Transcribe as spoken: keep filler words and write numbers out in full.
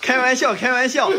开玩笑，开玩笑。